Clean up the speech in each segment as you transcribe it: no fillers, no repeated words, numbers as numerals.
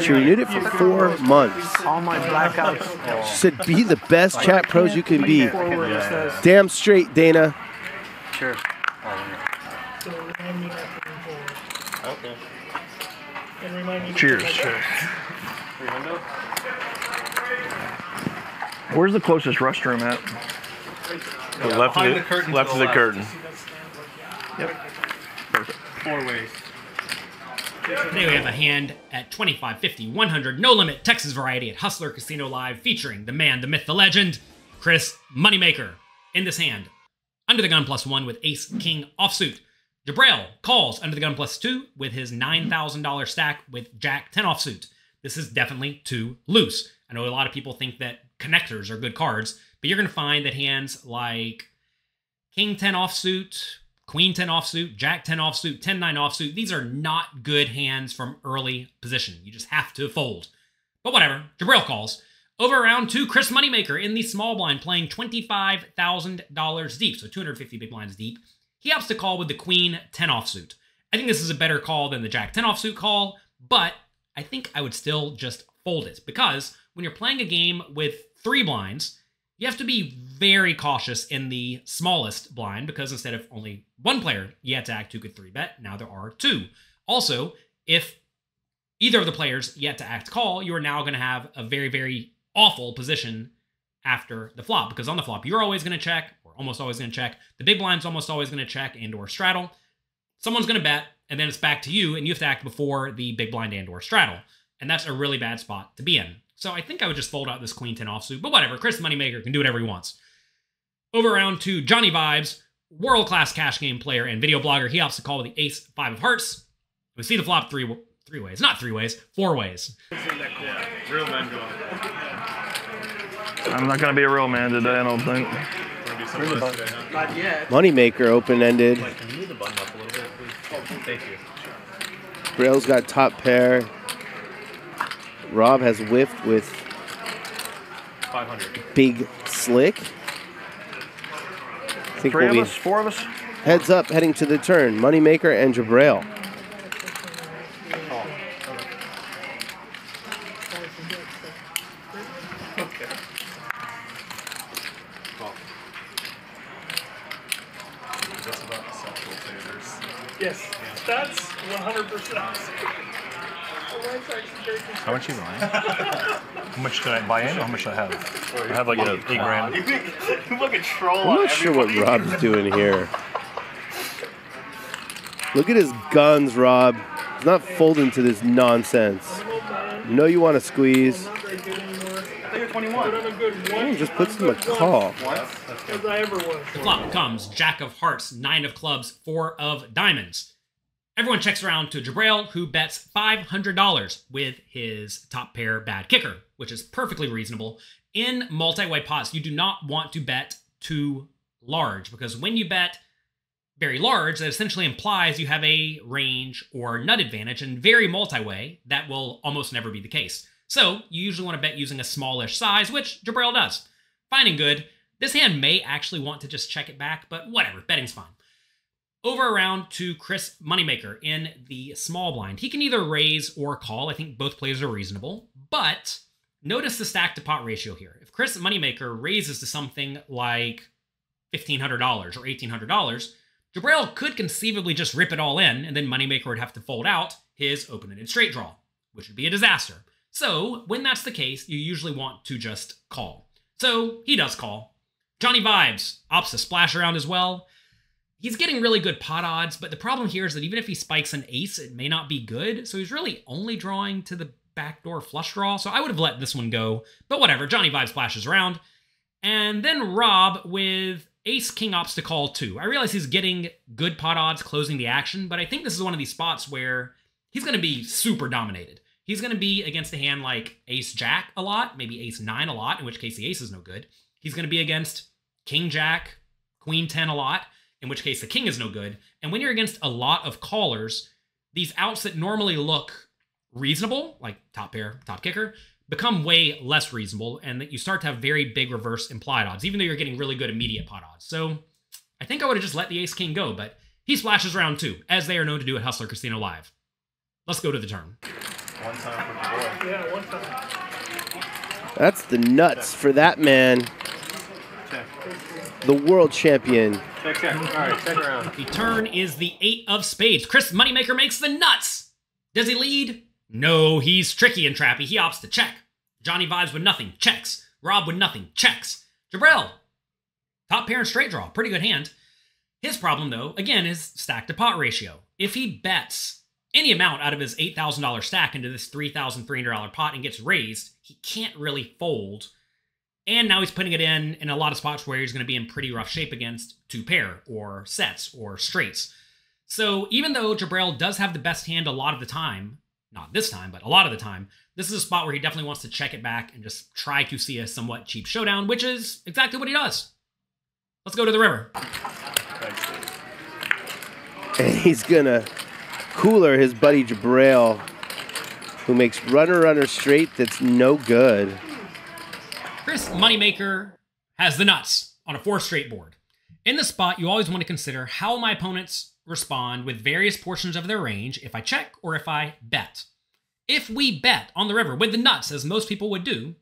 She renewed it for 4 months. All my blackouts. She said, be the best chat pros you can be. Damn straight, Dana. Sure. Okay. Cheers. Cheers. Where's the closest restroom at? The left of the, curtain. Yep. Perfect. 4 ways. Today we have a hand at 25, 50, 100, no limit, Texas variety at Hustler Casino Live, featuring the man, the myth, the legend, Chris Moneymaker. In this hand, under the gun +1 with ace, king, offsuit. Jibrael calls under the gun +2 with his $9,000 stack with jack, 10 offsuit. This is definitely too loose. I know a lot of people think that connectors are good cards, but you're going to find that hands like king, 10 offsuit, queen 10 offsuit, jack 10 offsuit, 10-9 offsuit. These are not good hands from early position. You just have to fold. But whatever, Jibrael calls. Over round 2, Chris Moneymaker in the small blind playing $25,000 deep, so 250 big blinds deep. He opts to call with the queen 10 offsuit. I think this is a better call than the jack 10 offsuit call, but I think I would still just fold it, because when you're playing a game with 3 blinds, you have to be very cautious in the smallest blind, because instead of only 1 player, you had to act who could 3-bet. Now there are 2. Also, if either of the players yet to act call, you are now going to have a very, very awful position after the flop, because on the flop, you're always going to check, or almost always going to check. The big blind's almost always going to check and or straddle. Someone's going to bet, and then it's back to you, and you have to act before the big blind and or straddle. And that's a really bad spot to be in. So I think I would just fold out this queen 10 offsuit, but whatever. Chris Moneymaker can do whatever he wants. Over round 2, Johnnie Vibes, world-class cash game player and video blogger. He opts to call with the ace, 5 of hearts. We see the flop three ways. Not 3 ways, 4 ways. I'm not going to be a real man today, I don't think. Moneymaker open-ended. Can you move the button up a little bit, please? Oh, thank you. Braille's got top pair. Rob has whiffed with 500. Big Slick. I think we'll be 4 of us. Heads up, heading to the turn. Moneymaker and Jibrael. Yes, that's 100%. How much are you buying? How much did I buy in? How much do I have? I have like $8,000. You look a troll. I'm not sure what Rob's doing here. Look at his guns, Rob. He's not folding to this nonsense. You know you want to squeeze. I think you're 21. He just puts him a call. The flop comes jack of hearts, 9 of clubs, 4 of diamonds. Everyone checks around to Jibrael, who bets $500 with his top pair bad kicker, which is perfectly reasonable. In multi-way pots, you do not want to bet too large, because when you bet very large, that essentially implies you have a range or nut advantage, and very multi-way, that will almost never be the case. So you usually want to bet using a smallish size, which Jibrael does. Fine and good. This hand may actually want to just check it back, but whatever, betting's fine. Over around to Chris Moneymaker in the small blind. He can either raise or call. I think both plays are reasonable, but notice the stack to pot ratio here. If Chris Moneymaker raises to something like $1,500 or $1,800, Jibrael could conceivably just rip it all in, and then Moneymaker would have to fold out his open-ended straight draw, which would be a disaster. So when that's the case, you usually want to just call. So he does call. Johnnie Vibes opts to splash around as well. He's getting really good pot odds, but the problem here is that even if he spikes an ace, it may not be good. So he's really only drawing to the backdoor flush draw. So I would have let this one go, but whatever. Johnnie Vibes splashes around. And then Rob with ace king opts to call too. I realize he's getting good pot odds closing the action, but I think this is one of these spots where he's going to be super dominated. He's going to be against a hand like ace jack a lot, maybe ace nine a lot, in which case the ace is no good. He's going to be against king jack, queen 10 a lot, in which case the king is no good. And when you're against a lot of callers, these outs that normally look reasonable, like top pair, top kicker, become way less reasonable, and that you start to have very big reverse implied odds, even though you're getting really good immediate pot odds. So I think I would have just let the ace king go, but he splashes round 2, as they are known to do at Hustler Casino Live. Let's go to the turn. One time for the boy. Yeah, one time. That's the nuts check. For that man. Check. The world champion. Check, check. All right, check around. The turn is the 8 of spades. Chris Moneymaker makes the nuts. Does he lead? No, he's tricky and trappy. He opts to check. Johnnie Vibes with nothing. Checks. Rob with nothing. Checks. Jibrael. Top pair and straight draw. Pretty good hand. His problem, though, again, is stack-to-pot ratio. If he bets any amount out of his $8,000 stack into this $3,300 pot and gets raised, he can't really fold. And now he's putting it in a lot of spots where he's going to be in pretty rough shape against two pair or sets or straights. So even though Jibrael does have the best hand a lot of the time, not this time, but a lot of the time, this is a spot where he definitely wants to check it back and just try to see a somewhat cheap showdown, which is exactly what he does. Let's go to the river. And he's gonna cooler his buddy Jibrael, who makes runner straight. That's no good. Chris Moneymaker has the nuts on a 4 straight board. In this spot, you always want to consider how my opponents respond with various portions of their range if I check or if I bet. If we bet on the river with the nuts, as most people would do,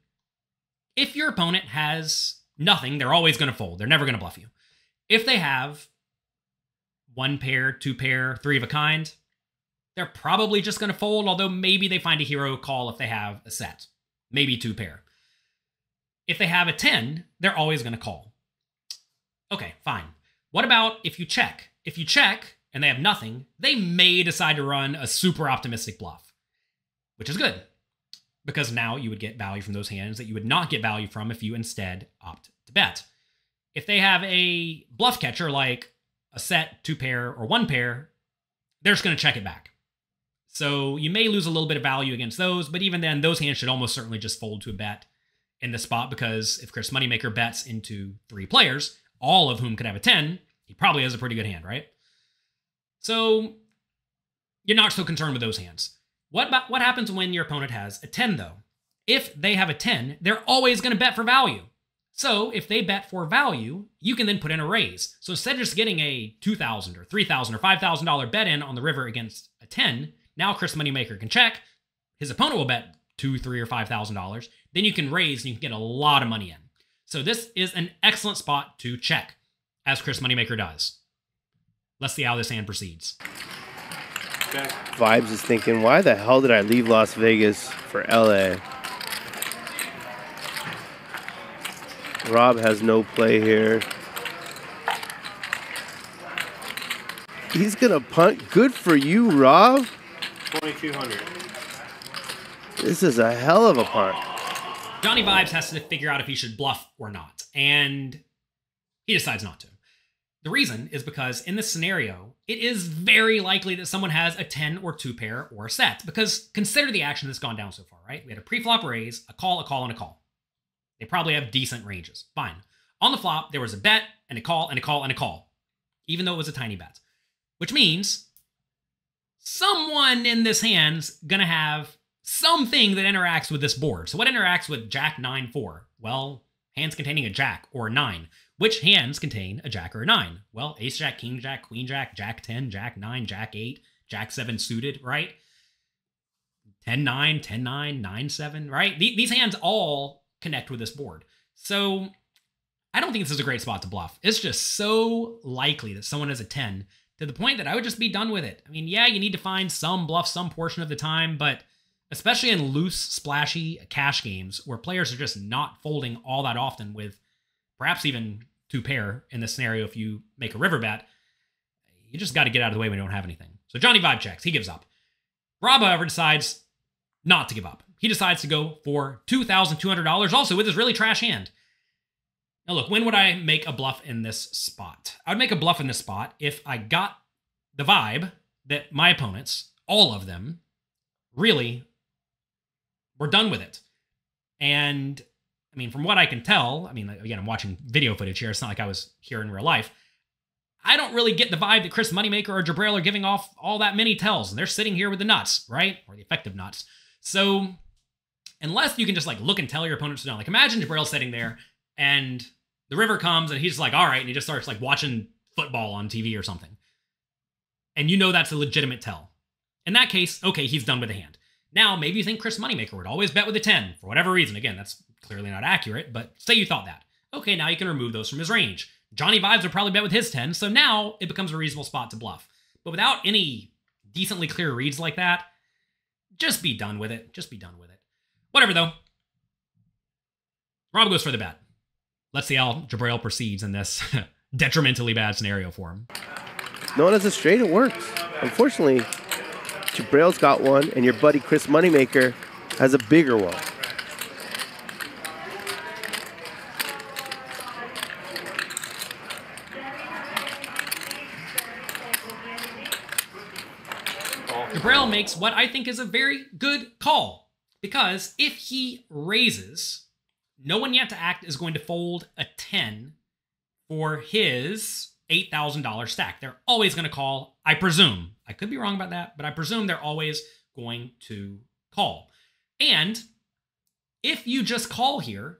if your opponent has nothing, they're always going to fold. They're never going to bluff you. If they have 1 pair, 2 pair, 3 of a kind, they're probably just going to fold, although maybe they find a hero call if they have a set, maybe 2 pair. If they have a 10, they're always going to call. Okay, fine. What about if you check? If you check and they have nothing, they may decide to run a super optimistic bluff, which is good because now you would get value from those hands that you would not get value from if you instead opt to bet. If they have a bluff catcher like a set, 2 pair, or 1 pair, they're just going to check it back. So you may lose a little bit of value against those, but even then, those hands should almost certainly just fold to a bet in this spot because if Chris Moneymaker bets into 3 players, all of whom could have a 10, he probably has a pretty good hand, right? So you're not so concerned with those hands. What happens when your opponent has a 10, though? If they have a 10, they're always going to bet for value. So if they bet for value, you can then put in a raise. So instead of just getting a $2,000 or $3,000 or $5,000 bet in on the river against a 10, now Chris Moneymaker can check. His opponent will bet $2,000, $3,000, or $5,000. Then you can raise and you can get a lot of money in. So this is an excellent spot to check, as Chris Moneymaker does. Let's see how this hand proceeds. Check. Vibes is thinking, why the hell did I leave Las Vegas for LA? Rob has no play here. He's gonna punt. Good for you, Rob. 2,200. This is a hell of a punt. Johnnie Vibes has to figure out if he should bluff or not, and he decides not to. The reason is because in this scenario, it is very likely that someone has a 10 or 2 pair or a set, because consider the action that's gone down so far, right? We had a pre-flop raise, a call, and a call. They probably have decent ranges. Fine. On the flop, there was a bet and a call and a call and a call, even though it was a tiny bet, which means someone in this hand's going to have something that interacts with this board. So what interacts with Jack 9-4? Well, hands containing a Jack or a 9. Which hands contain a Jack or a 9? Well, Ace Jack, King Jack, Queen Jack, Jack 10, Jack 9, Jack 8, Jack 7 suited, right? 10-9, 10-9, 9-7, right? These hands all connect with this board. So I don't think this is a great spot to bluff. It's just so likely that someone has a 10 to the point that I would just be done with it. I mean, yeah, you need to find some bluff some portion of the time, but especially in loose, splashy cash games where players are just not folding all that often with perhaps even 2 pair in this scenario, if you make a river bet, you just got to get out of the way when you don't have anything. So Johnnie Vibe checks. He gives up. Rob, however, decides not to give up. He decides to go for $2,200, also with his really trash hand. Now look, when would I make a bluff in this spot? I would make a bluff in this spot if I got the vibe that my opponents, all of them, really were done with it. And I mean, from what I can tell, I mean, again, I'm watching video footage here. It's not like I was here in real life. I don't really get the vibe that Chris Moneymaker or Jibrael are giving off all that many tells. And they're sitting here with the nuts, right? Or the effective nuts. So unless you can just like look and tell your opponent to not, like imagine Jibrael sitting there and the river comes and he's like, all right. And he just starts like watching football on TV or something. And you know, that's a legitimate tell. In that case, okay, he's done with the hand. Now, maybe you think Chris Moneymaker would always bet with a 10 for whatever reason. Again, that's clearly not accurate, but say you thought that. Okay, now you can remove those from his range. Johnnie Vibes would probably bet with his 10, so now it becomes a reasonable spot to bluff. But without any decently clear reads like that, just be done with it. Just be done with it. Whatever, though. Rob goes for the bet. Let's see how Jibrael proceeds in this detrimentally bad scenario for him. Known as a straight, it works. Unfortunately, Jibrael's got one, and your buddy Chris Moneymaker has a bigger one. Jibrael makes what I think is a very good call, because if he raises, no one yet to act is going to fold a 10 for his $8,000 stack. They're always going to call, I presume. I could be wrong about that, but I presume they're always going to call. And if you just call here,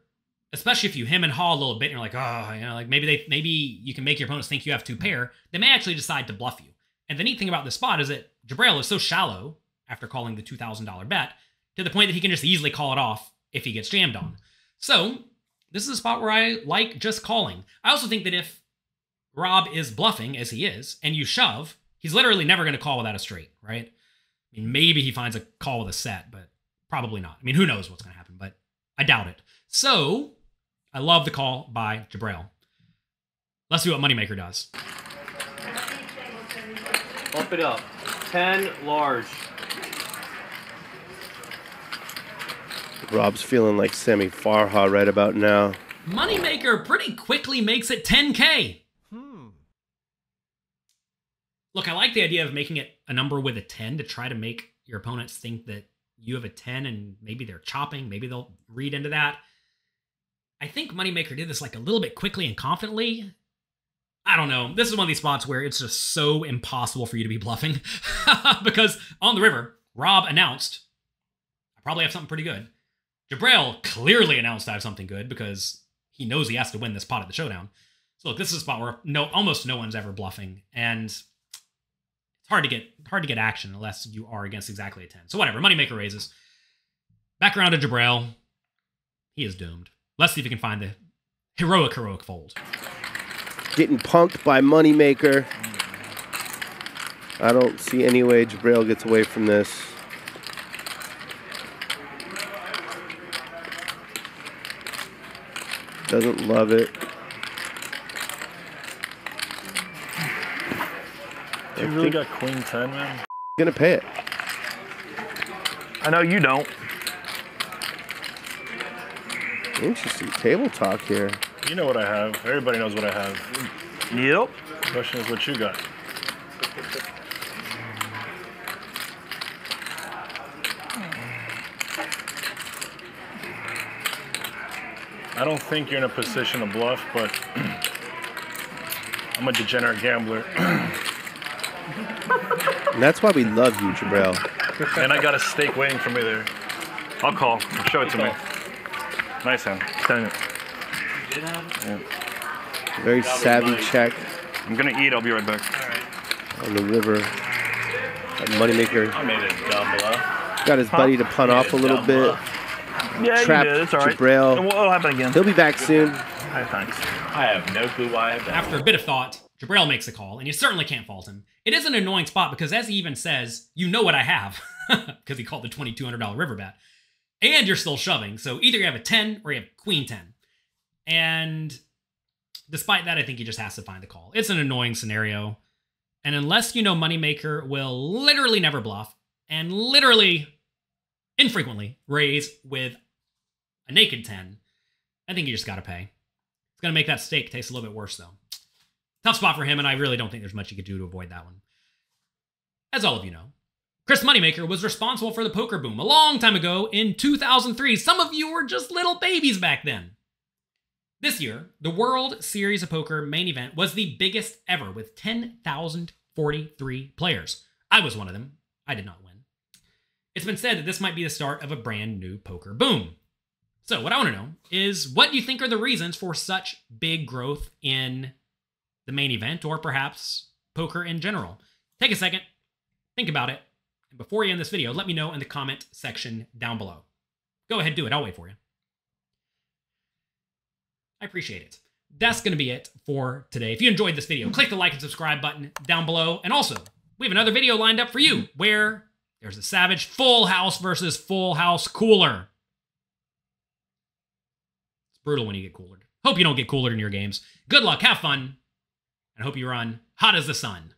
especially if you hem and haw a little bit, and you're like, oh, you know, like maybe you can make your opponents think you have two pair. They may actually decide to bluff you. And the neat thing about this spot is that Jibrael is so shallow after calling the $2,000 bet to the point that he can just easily call it off if he gets jammed on. So this is a spot where I like just calling. I also think that if Rob is bluffing, as he is, and you shove, he's literally never going to call without a straight, right? I mean, maybe he finds a call with a set, but probably not. I mean, who knows what's going to happen, but I doubt it. So I love the call by Jibrael. Let's see what Moneymaker does. Bump it up. 10 large. Rob's feeling like Sammy Farha right about now. Moneymaker pretty quickly makes it 10K. Look, I like the idea of making it a number with a 10 to try to make your opponents think that you have a 10 and maybe they're chopping. Maybe they'll read into that. I think Moneymaker did this like a little bit quickly and confidently. I don't know. This is one of these spots where it's just so impossible for you to be bluffing because on the river, Rob announced, I probably have something pretty good. Jibrael clearly announced I have something good because he knows he has to win this pot at the showdown. So look, this is a spot where almost no one's ever bluffing, and it's hard to get action unless you are against exactly a 10. So whatever, Moneymaker raises. Back around to Jibrael. He is doomed. Let's see if he can find the heroic fold. Getting punked by Moneymaker. I don't see any way Jibrael gets away from this. Doesn't love it. You really got Queen 10, man? Gonna pay it. I know you don't. Interesting table talk here. You know what I have. Everybody knows what I have. Yep. The question is what you got. I don't think you're in a position to bluff, but I'm a degenerate gambler. And that's why we love you, Jibrael. And I got a stake waiting for me there. I'll call. Show it to me. Nice hand. Stand it. Yeah. Very savvy check. I'm going to eat. I'll be right back. On the river. Moneymaker. I made it double. Got his buddy to punt off a little bit. Yeah, trap it's all right. Jibrael. It'll happen again. He'll be back soon. Right, thanks. I have no clue why I've done. After a bit of thought, Jibrael makes a call, and you certainly can't fault him. It is an annoying spot because, as he even says, you know what I have, because he called the $2,200 river bet, and you're still shoving. So either you have a 10 or you have Queen 10. And despite that, I think he just has to find the call. It's an annoying scenario, and unless you know Moneymaker will literally never bluff and literally infrequently raise with a naked 10, I think you just got to pay. It's going to make that stake taste a little bit worse, though. Tough spot for him, and I really don't think there's much you could do to avoid that one. As all of you know, Chris Moneymaker was responsible for the poker boom a long time ago in 2003. Some of you were just little babies back then. This year, the World Series of Poker main event was the biggest ever with 10,043 players. I was one of them. I did not win. It's been said that this might be the start of a brand new poker boom. So what I want to know is what you think are the reasons for such big growth in the main event, or perhaps poker in general. Take a second, think about it, Before you end this video, let me know in the comment section down below. Go ahead, do it. I'll wait for you. I appreciate it. That's going to be it for today. If you enjoyed this video, click the like and subscribe button down below. And also, we have another video lined up for you where there's a Savage Full House versus Full House Cooler. It's brutal when you get coolered. Hope you don't get coolered in your games. Good luck. Have fun. And hope you run hot as the sun.